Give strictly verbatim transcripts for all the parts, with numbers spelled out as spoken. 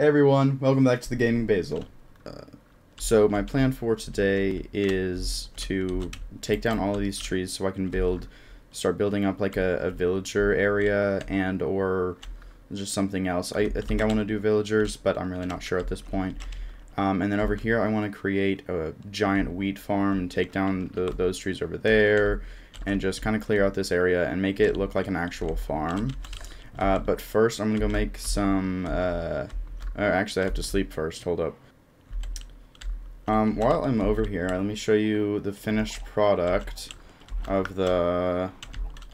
Hey everyone, welcome back to the Gaming Basil. Uh, so my plan for today is to take down all of these trees so I can build, start building up like a, a villager area and or just something else. I, I think I want to do villagers, but I'm really not sure at this point. Um, and then over here I want to create a giant wheat farm and take down the, those trees over there and just kind of clear out this area and make it look like an actual farm. Uh, but first I'm going to go make some... Uh, Uh, actually, I have to sleep first. Hold up. Um, while I'm over here, let me show you the finished product of the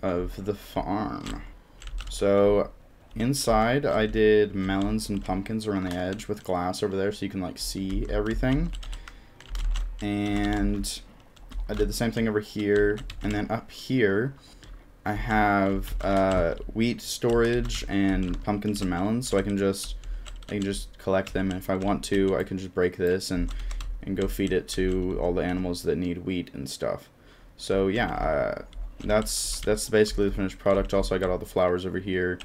of the farm. So inside, I did melons and pumpkins around the edge with glass over there, so you can like see everything. And I did the same thing over here, and then up here. I have uh, wheat storage and pumpkins and melons, so I can just. I can just collect them, and if I want to, I can just break this and and go feed it to all the animals that need wheat and stuff. So yeah, uh, that's that's basically the finished product. Also, I got all the flowers over here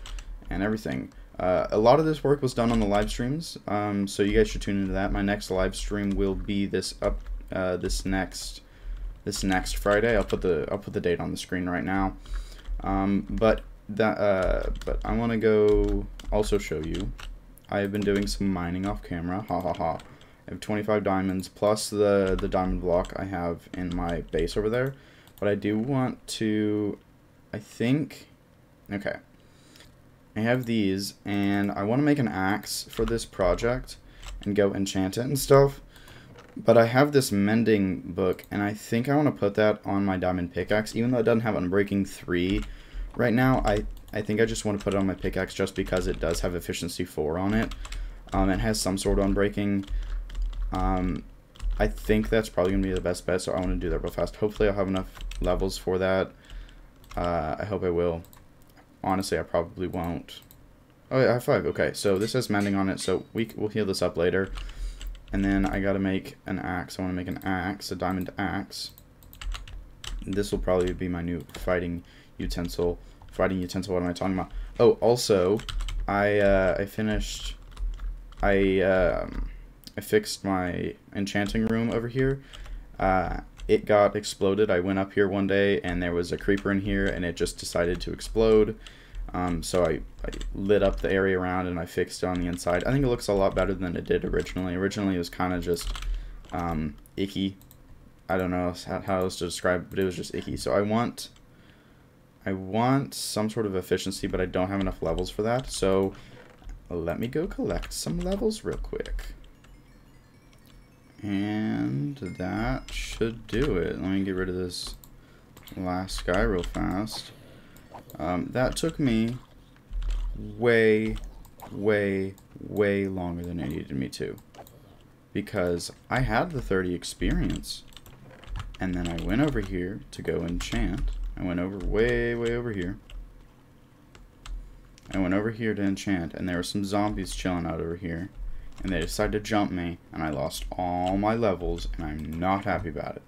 and everything. Uh, a lot of this work was done on the live streams, um, so you guys should tune into that. My next live stream will be this up uh, this next this next Friday. I'll put the I'll put the date on the screen right now. Um, but that uh, but I want to go also show you. I have been doing some mining off camera, ha ha ha. I have twenty-five diamonds plus the, the diamond block I have in my base over there. But I do want to, I think, okay. I have these and I want to make an axe for this project and go enchant it and stuff. But I have this mending book and I think I want to put that on my diamond pickaxe. Even though it doesn't have Unbreaking three right now, I I think I just want to put it on my pickaxe just because it does have efficiency four on it. Um, it has some sort of unbreaking. Um, I think that's probably going to be the best bet, so I want to do that real fast. Hopefully I'll have enough levels for that. Uh, I hope I will. Honestly, I probably won't. Oh, yeah, I have five. Okay, so this has mending on it, so we, we'll heal this up later. And then I got to make an axe. I want to make an axe, a diamond axe. This will probably be my new fighting utensil. Fighting utensil, what am I talking about? Oh, also, I uh, I finished, I um, I fixed my enchanting room over here. Uh, it got exploded. I went up here one day and there was a creeper in here and it just decided to explode. Um, so I, I lit up the area around and I fixed it on the inside. I think it looks a lot better than it did originally. Originally it was kind of just um, icky. I don't know how else to describe it, but it was just icky. So I want... I want some sort of efficiency, but I don't have enough levels for that, so let me go collect some levels real quick. And that should do it. Let me get rid of this last guy real fast. Um, that took me way, way, way longer than it needed me to, because I had the thirty experience, and then I went over here to go enchant. I went over way, way over here. I went over here to enchant, and there were some zombies chilling out over here. And they decided to jump me, and I lost all my levels, and I'm not happy about it.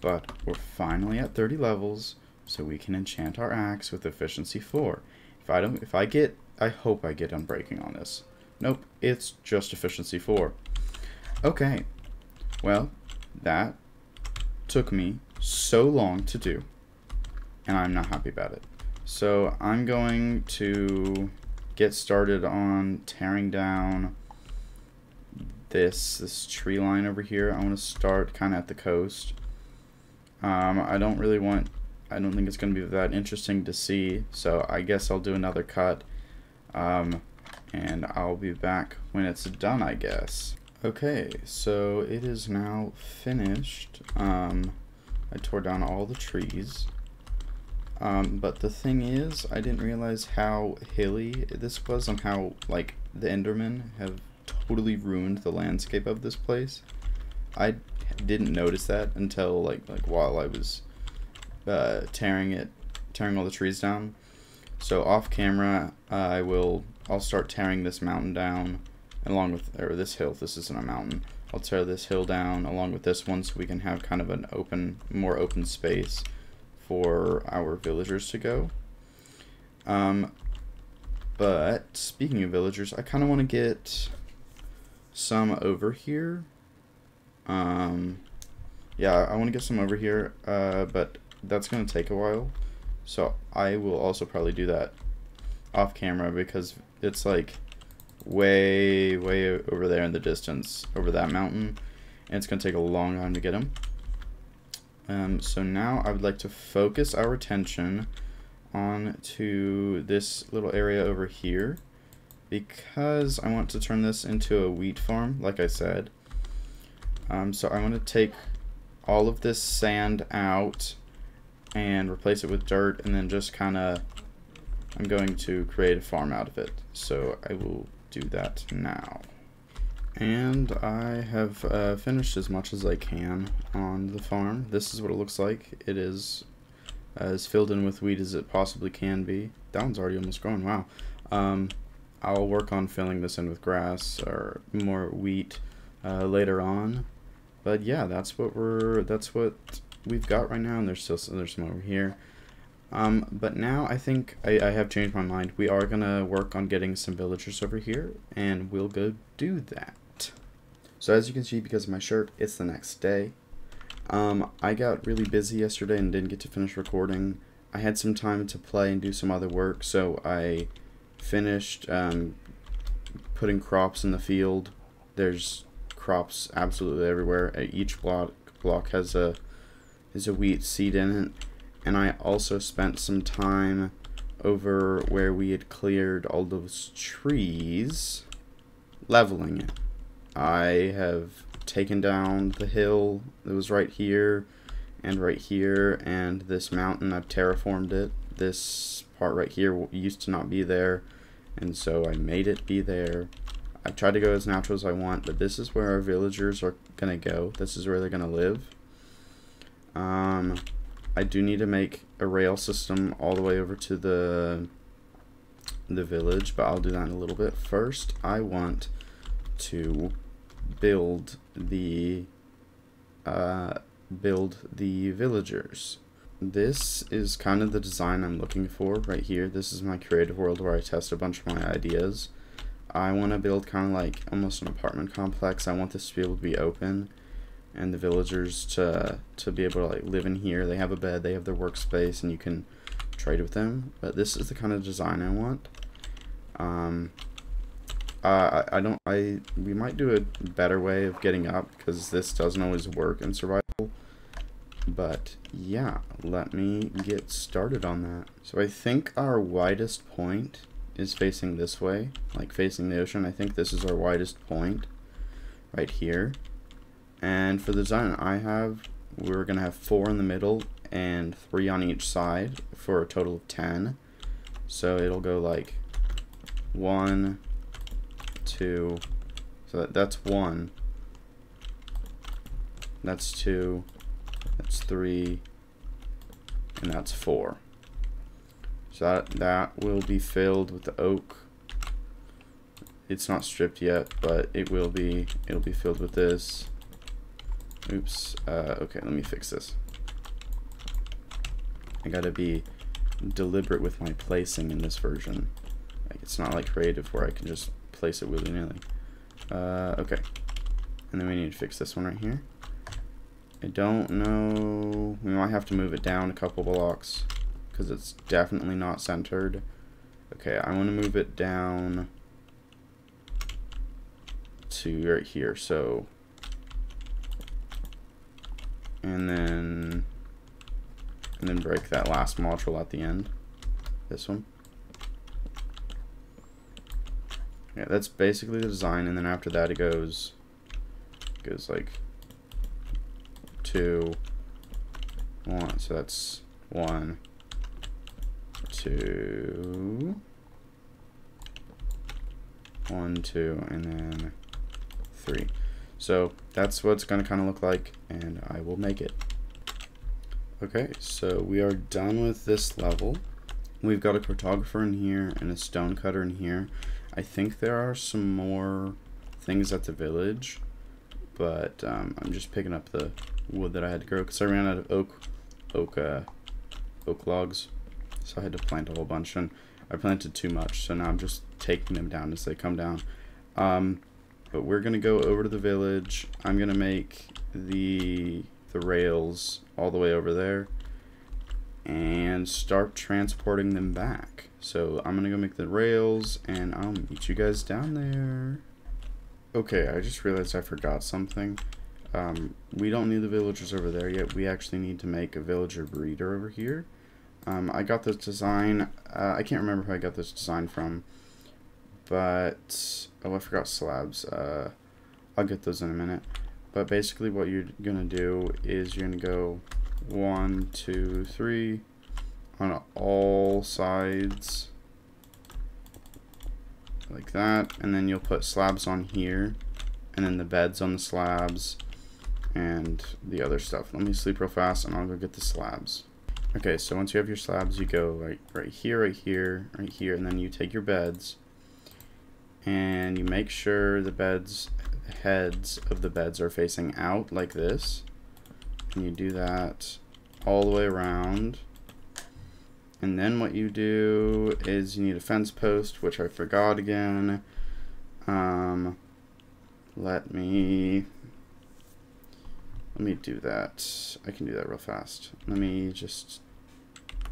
But we're finally at thirty levels, so we can enchant our axe with efficiency four. If I don't, if I get, I hope I get unbreaking on this. Nope, it's just efficiency four. Okay, well, that took me so long to do. And I'm not happy about it. So I'm going to get started on tearing down this this tree line over here. I want to start kind of at the coast. Um, I don't really want, I don't think it's going to be that interesting to see, so I guess I'll do another cut. Um, and I'll be back when it's done, I guess. Okay, so it is now finished. Um, I tore down all the trees. Um, but the thing is, I didn't realize how hilly this was and how, like, the Endermen have totally ruined the landscape of this place. I didn't notice that until, like, like while I was uh, tearing it, tearing all the trees down. So off camera, uh, I will, I'll start tearing this mountain down along with, or this hill, this isn't a mountain. I'll tear this hill down along with this one so we can have kind of an open, more open space for our villagers to go. Um, but speaking of villagers, I kind of want to get some over here. Um, yeah, I want to get some over here, uh, but that's going to take a while. So I will also probably do that off camera because it's like way, way over there in the distance, over that mountain. And it's going to take a long time to get them. Um, so now I would like to focus our attention on to this little area over here, because I want to turn this into a wheat farm, like I said. Um, so I want to take all of this sand out and replace it with dirt, and then just kind of, I'm going to create a farm out of it. So I will do that now. And I have uh, finished as much as I can on the farm. This is what it looks like. It is uh, as filled in with wheat as it possibly can be. That one's already almost grown, wow. Um, I'll work on filling this in with grass or more wheat uh, later on. But yeah, that's what we're, that's what we've got right now, and there's still some, there's some over here. Um, but now I think I, I have changed my mind. We are gonna work on getting some villagers over here, and we'll go do that. So as you can see, because of my shirt, it's the next day. Um, I got really busy yesterday and didn't get to finish recording. I had some time to play and do some other work, so I finished um, putting crops in the field. There's crops absolutely everywhere. Each block block has a is a wheat seed in it. And I also spent some time over where we had cleared all those trees, leveling it. I have taken down the hill that was right here and right here, and this mountain, I've terraformed it. This part right here used to not be there, and so I made it be there. I tried to go as natural as I want, but this is where our villagers are gonna go. This is where they're gonna live. Um, I do need to make a rail system all the way over to the, the village, but I'll do that in a little bit. First, I want to build the uh, build the villagers. This is kind of the design I'm looking for right here. This is my creative world where I test a bunch of my ideas. I want to build kind of like almost an apartment complex. I want this to be able to be open and the villagers to to be able to like live in here. They have a bed, they have their workspace, and you can trade with them. But this is the kind of design I want. Um, Uh, I, I don't, I, we might do a better way of getting up, because this doesn't always work in survival, but yeah, let me get started on that. So I think our widest point is facing this way, like facing the ocean. I think this is our widest point right here, and for the design I have, we're going to have four in the middle and three on each side for a total of ten, so it'll go like one, two, so that, that's one, that's two, that's three, and that's four. So that, that will be filled with the oak. It's not stripped yet, but it will be, it'll be filled with this. Oops, uh, okay, let me fix this. I gotta be deliberate with my placing in this version. Like, it's not like creative where I can just place it willy-nilly. Uh, okay, and then we need to fix this one right here. I don't know, we might have to move it down a couple blocks because it's definitely not centered. Okay, I want to move it down to right here, so, and then and then break that last module at the end, this one. Yeah, that's basically the design, and then after that it goes goes like two, one, so that's one, two, one, two, and then three. So that's what it's gonna kinda look like, and I will make it. Okay, so we are done with this level. We've got a cartographer in here and a stone cutter in here. I think there are some more things at the village, but um, I'm just picking up the wood that I had to grow because I ran out of oak, oak, uh, oak logs, so I had to plant a whole bunch, and I planted too much, so now I'm just taking them down as they come down. Um, But we're gonna go over to the village. I'm gonna make the the rails all the way over there and start transporting them back. So I'm gonna go make the rails and I'll meet you guys down there. Okay, I just realized I forgot something. Um, we don't need the villagers over there yet. We actually need to make a villager breeder over here. Um, I got this design. Uh, I can't remember who I got this design from. But, oh, I forgot slabs. Uh, I'll get those in a minute. But basically what you're going to do is you're going to go one, two, three on all sides. Like that. And then you'll put slabs on here. And then the beds on the slabs. And the other stuff. Let me sleep real fast and I'll go get the slabs. Okay, so once you have your slabs, you go right, right here, right here, right here. And then you take your beds. And you make sure the beds, heads of the beds are facing out like this. And you do that all the way around. And then what you do is you need a fence post, which I forgot again. Um, let me, let me do that. I can do that real fast. Let me just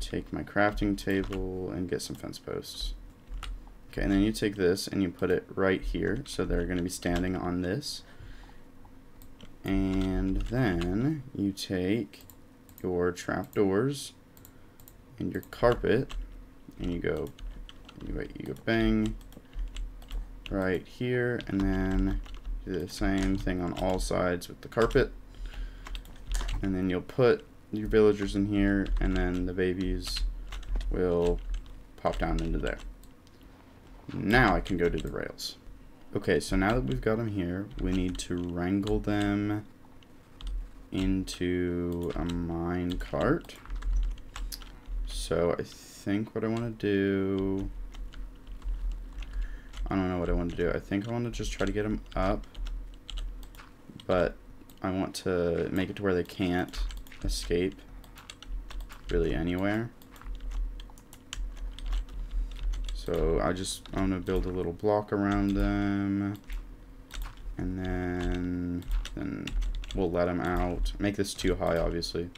take my crafting table and get some fence posts. Okay, and then you take this and you put it right here, so they're going to be standing on this. And then you take your trapdoors and your carpet, and you go, you go, you go bang right here, and then do the same thing on all sides with the carpet. And then you'll put your villagers in here, and then the babies will pop down into there. Now I can go to the rails. Okay, so now that we've got them here, we need to wrangle them into a mine cart. So I think what I want to do, I don't know what I want to do. I think I want to just try to get them up, but I want to make it to where they can't escape really anywhere. So I just, I'm gonna build a little block around them, and then, then we'll let them out. Make this too high, obviously.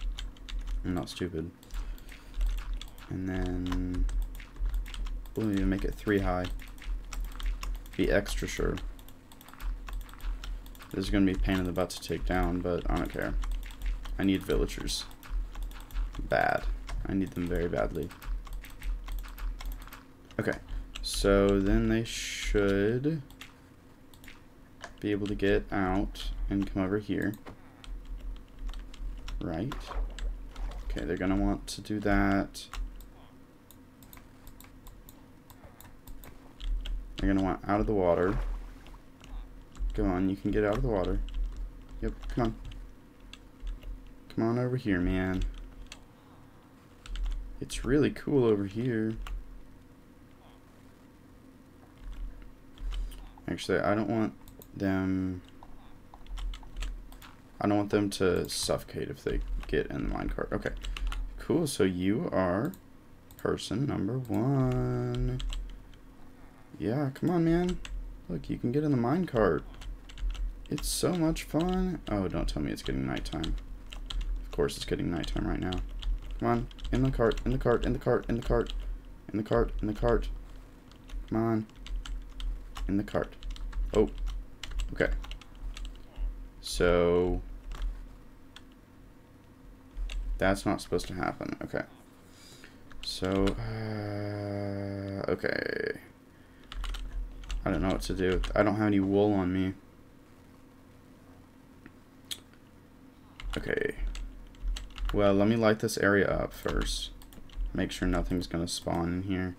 I'm not stupid. And then we'll even make it three high. Be extra sure. This is gonna be a pain in the butt to take down, but I don't care. I need villagers. Bad. I need them very badly. Okay, so then they should be able to get out and come over here, right? Okay, they're gonna want to do that. They're gonna want out of the water. Come on, you can get out of the water. Yep, come on. Come on over here, man. It's really cool over here. Actually, I don't want them, I don't want them to suffocate if they get in the minecart. Okay, cool, so you are person number one. Yeah, come on, man. Look, you can get in the minecart. It's so much fun. Oh, don't tell me it's getting nighttime. Of course it's getting nighttime right now. Come on, in the cart, in the cart, in the cart, in the cart, in the cart, in the cart. Come on. In the cart. Oh, okay. So that's not supposed to happen. Okay. So uh, okay. I don't know what to do. I don't have any wool on me. Okay. Well, let me light this area up first. Make sure nothing's gonna spawn in here.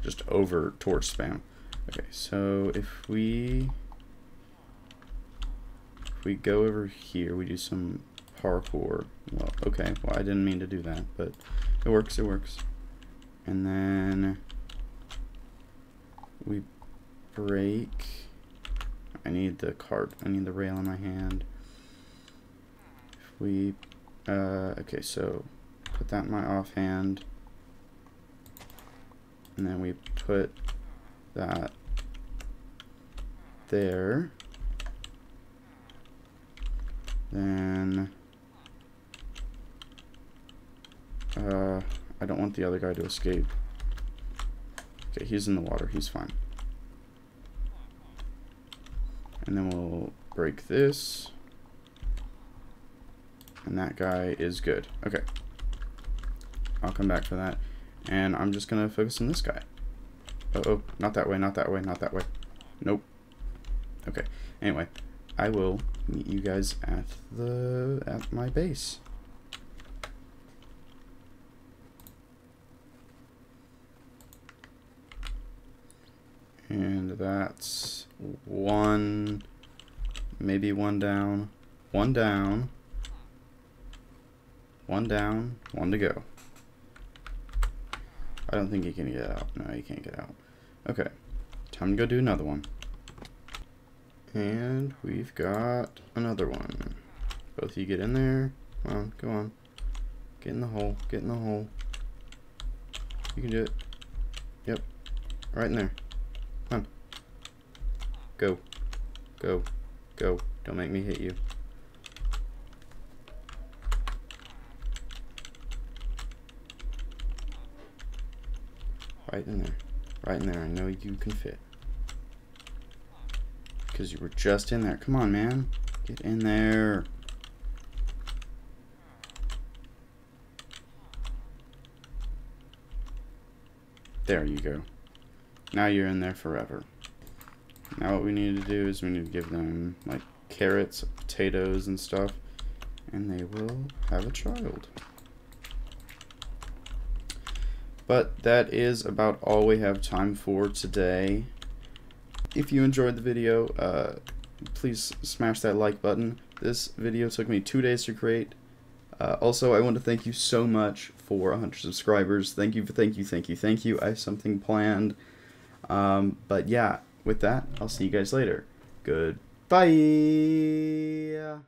Just over torch spam. Okay, so if we if we go over here, we do some parkour. Well, okay, well, I didn't mean to do that, but it works, it works. And then we break. I need the cart, I need the rail in my hand. If we, uh, okay, so put that in my offhand. And then we put that there, Then uh, I don't want the other guy to escape. Okay, he's in the water. He's fine. And then we'll break this. And that guy is good. Okay. I'll come back for that. And I'm just going to focus on this guy. Uh oh, not that way, not that way, not that way. Nope. Okay. Anyway, I will meet you guys at the at my base. And that's one, maybe one down, one down, one down, one to go. I don't think he can get out. No, he can't get out. Okay, time to go do another one. And we've got another one. Both of you get in there. Come on, go on. Get in the hole, get in the hole. You can do it. Yep, right in there. Come on. Go, go, go. Don't make me hit you. Right in there. Right in there. I know you can fit. Because you were just in there. Come on, man. Get in there. There you go. Now you're in there forever. Now what we need to do is we need to give them, like, carrots, potatoes, and stuff. And they will have a child. But that is about all we have time for today. If you enjoyed the video, uh, please smash that like button. This video took me two days to create. Uh, also, I want to thank you so much for one hundred subscribers. Thank you, thank you, thank you, thank you. I have something planned. Um, but yeah, with that, I'll see you guys later. Goodbye.